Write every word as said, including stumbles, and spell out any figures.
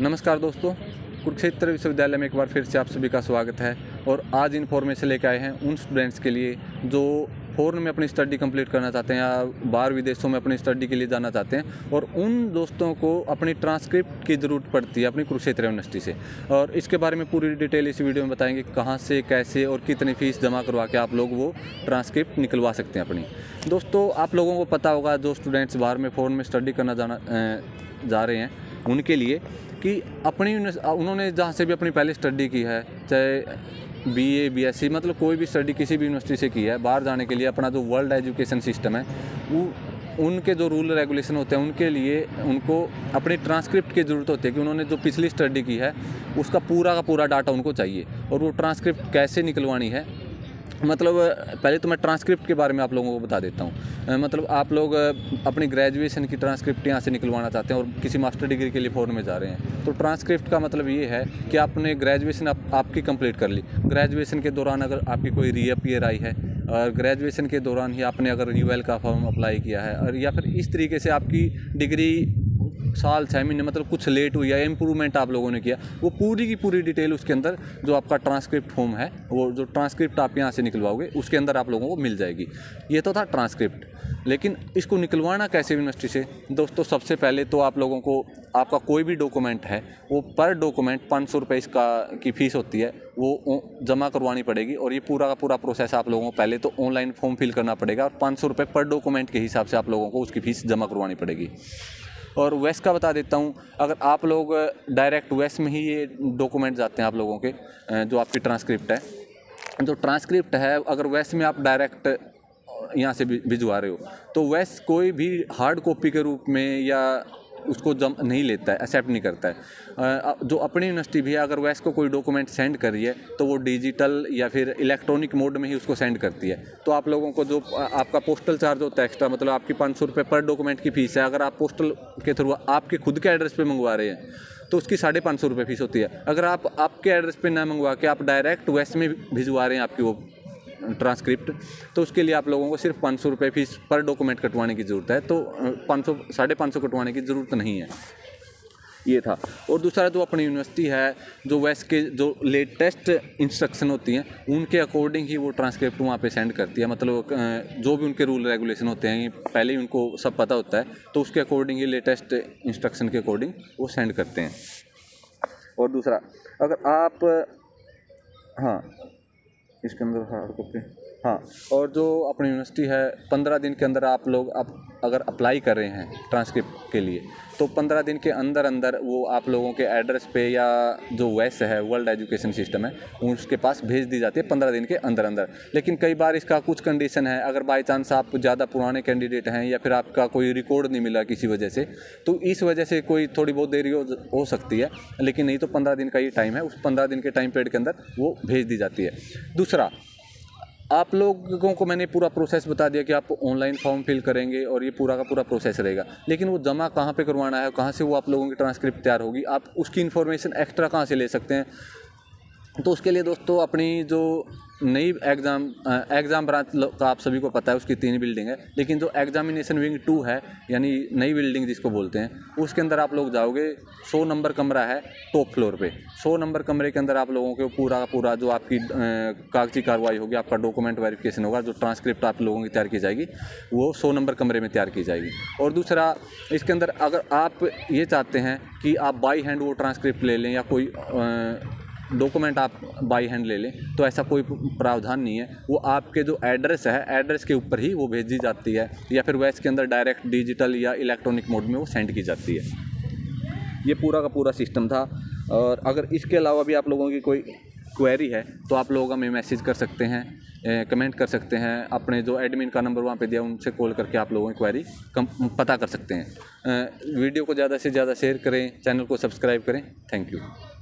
नमस्कार दोस्तों, कुरुक्षेत्र विश्वविद्यालय में एक बार फिर से आप सभी का स्वागत है। और आज इन्फॉर्मेशन लेकर आए हैं उन स्टूडेंट्स के लिए जो फॉरेन में अपनी स्टडी कंप्लीट करना चाहते हैं या बाहर विदेशों में अपनी स्टडी के लिए जाना चाहते हैं, और उन दोस्तों को अपनी ट्रांसक्रिप्ट की ज़रूरत पड़ती है अपनी कुरुक्षेत्र यूनिवर्सिटी से। और इसके बारे में पूरी डिटेल इस वीडियो में बताएंगे, कहाँ से, कैसे और कितनी फ़ीस जमा करवा के आप लोग वो ट्रांसक्रिप्ट निकलवा सकते हैं अपनी। दोस्तों, आप लोगों को पता होगा जो स्टूडेंट्स बाहर में फॉरेन में स्टडी करना जाना जा रहे हैं उनके लिए कि अपनी उन्होंने जहाँ से भी अपनी पहले स्टडी की है, चाहे B A B S C, मतलब कोई भी स्टडी किसी भी यूनिवर्सिटी से की है, बाहर जाने के लिए अपना जो वर्ल्ड एजुकेशन सिस्टम है वो उनके जो रूल रेगुलेशन होते हैं उनके लिए उनको अपनी ट्रांसक्रिप्ट की ज़रूरत होती है कि उन्होंने जो पिछली स्टडी की है उसका पूरा का पूरा डाटा उनको चाहिए। और वो ट्रांसक्रिप्ट कैसे निकलवानी है, मतलब पहले तो मैं ट्रांसक्रिप्ट के बारे में आप लोगों को बता देता हूँ। मतलब आप लोग अपनी ग्रेजुएशन की ट्रांसक्रिप्ट यहाँ से निकलवाना चाहते हैं और किसी मास्टर डिग्री के लिए फॉरेन में जा रहे हैं, तो ट्रांसक्रिप्ट का मतलब ये है कि आपने ग्रेजुएशन आप, आपकी कंप्लीट कर ली। ग्रेजुएशन के दौरान अगर आपकी कोई रीअपियर आई है और ग्रेजुएशन के दौरान ही आपने अगर यू एल का फॉर्म अप्लाई किया है, और या फिर इस तरीके से आपकी डिग्री साल छः महीने मतलब कुछ लेट हुई है, इम्प्रूवमेंट आप लोगों ने किया, वो पूरी की पूरी डिटेल उसके अंदर जो आपका ट्रांसक्रिप्ट फॉर्म है, वो जो ट्रांसक्रिप्ट आप यहाँ से निकलवाओगे उसके अंदर आप लोगों को मिल जाएगी। ये तो था ट्रांसक्रिप्ट, लेकिन इसको निकलवाना कैसे यूनिवर्सिटी से? दोस्तों, सबसे पहले तो आप लोगों को आपका कोई भी डॉक्यूमेंट है वो पर डॉक्यूमेंट पाँच सौ रुपये इसका की फ़ीस होती है, वो जमा करवानी पड़ेगी। और ये पूरा का पूरा प्रोसेस आप लोगों को पहले तो ऑनलाइन फॉर्म फिल करना पड़ेगा, और पाँच सौ रुपये पर डॉक्यूमेंट के हिसाब से आप लोगों को उसकी फ़ीस जमा करवानी पड़ेगी। और वेस का बता देता हूँ, अगर आप लोग डायरेक्ट वेस में ही ये डॉक्यूमेंट जाते हैं आप लोगों के, जो आपकी ट्रांसक्रिप्ट है जो ट्रांसक्रिप्ट है अगर वेस में आप डायरेक्ट यहाँ से भिजवा रहे हो तो वेस कोई भी हार्ड कॉपी के रूप में या उसको जम नहीं लेता है, एक्सेप्ट नहीं करता है। जो अपनी यूनिवर्सिटी भी है, अगर वेस को कोई डॉक्यूमेंट सेंड करी है तो वो डिजिटल या फिर इलेक्ट्रॉनिक मोड में ही उसको सेंड करती है। तो आप लोगों को जो आपका पोस्टल चार्ज होता है एक्स्ट्रा, मतलब आपकी पाँच सौ रुपये पर डॉक्यूमेंट की फ़ीस है, अगर आप पोस्टल के थ्रू आपके खुद के एड्रेस पर मंगवा रहे हैं तो उसकी साढ़े पाँच सौ रुपये फ़ीस होती है। अगर आप आपके एड्रेस पर ना मंगवा के आप डायरेक्ट वेस में भिजवा रहे हैं आपकी वो ट्रांसक्रिप्ट, तो उसके लिए आप लोगों को सिर्फ पाँच सौ रुपये फीस पर डॉक्यूमेंट कटवाने की ज़रूरत है, तो पाँच सौ साढ़े पाँच सौ कटवाने की ज़रूरत नहीं है। ये था। और दूसरा, जो अपनी यूनिवर्सिटी है जो वेस के जो लेटेस्ट इंस्ट्रक्शन होती हैं उनके अकॉर्डिंग ही वो ट्रांसक्रिप्ट वहाँ पे सेंड करती है। मतलब जो भी उनके रूल रेगुलेशन होते हैं पहले ही उनको सब पता होता है, तो उसके अकॉर्डिंग ही लेटेस्ट इंस्ट्रक्शन के अकॉर्डिंग वो सेंड करते हैं। और दूसरा, अगर आप हाँ इसके अंदर हार्ड कॉपी हाँ और जो अपनी यूनिवर्सिटी है पंद्रह दिन के अंदर आप लोग आप अगर अप्लाई कर रहे हैं ट्रांसक्रिप्ट के लिए, तो पंद्रह दिन के अंदर अंदर वो आप लोगों के एड्रेस पे या जो वेस है वर्ल्ड एजुकेशन सिस्टम है उसके पास भेज दी जाती है पंद्रह दिन के अंदर अंदर। लेकिन कई बार इसका कुछ कंडीशन है, अगर बाई चांस आप ज़्यादा पुराने कैंडिडेट हैं या फिर आपका कोई रिकॉर्ड नहीं मिला किसी वजह से, तो इस वजह से कोई थोड़ी बहुत देरी हो, हो सकती है, लेकिन नहीं तो पंद्रह दिन का ये टाइम है, उस पंद्रह दिन के टाइम पीरियड के अंदर वो भेज दी जाती है। दूसरा, आप लोगों को मैंने पूरा प्रोसेस बता दिया कि आप ऑनलाइन फॉर्म फिल करेंगे और ये पूरा का पूरा प्रोसेस रहेगा, लेकिन वो जमा कहाँ पे करवाना है, कहाँ से वो आप लोगों की ट्रांसक्रिप्ट तैयार होगी, आप उसकी इन्फॉर्मेशन एक्स्ट्रा कहाँ से ले सकते हैं? तो उसके लिए दोस्तों अपनी जो नई एग्ज़ाम एग्ज़ाम ब्रांच का आप सभी को पता है उसकी तीन बिल्डिंग है, लेकिन जो एग्जामिनेशन विंग टू है यानी नई बिल्डिंग जिसको बोलते हैं उसके अंदर आप लोग जाओगे, सौ नंबर कमरा है टॉप फ्लोर पे। सौ नंबर कमरे के अंदर आप लोगों के पूरा पूरा जो आपकी कागजी कार्रवाई होगी, आपका डॉक्यूमेंट वेरिफिकेशन होगा, जो ट्रांसक्रिप्ट आप लोगों की तैयार की जाएगी वो सौ नंबर कमरे में तैयार की जाएगी। और दूसरा, इसके अंदर अगर आप ये चाहते हैं कि आप बाई हैंड वो ट्रांसक्रिप्ट ले लें या कोई डॉक्यूमेंट आप बाई हैंड ले लें, तो ऐसा कोई प्रावधान नहीं है, वो आपके जो एड्रेस है एड्रेस के ऊपर ही वो भेजी जाती है, या फिर वेस के अंदर डायरेक्ट डिजिटल या इलेक्ट्रॉनिक मोड में वो सेंड की जाती है। ये पूरा का पूरा सिस्टम था। और अगर इसके अलावा भी आप लोगों की कोई क्वेरी है तो आप लोग हमें मैसेज कर सकते हैं, कमेंट कर सकते हैं, अपने जो एडमिन का नंबर वहाँ पे दिया उनसे कॉल करके आप लोगों की क्वेरी पता कर सकते हैं। वीडियो को ज़्यादा से ज़्यादा शेयर करें, चैनल को सब्सक्राइब करें। Thank you.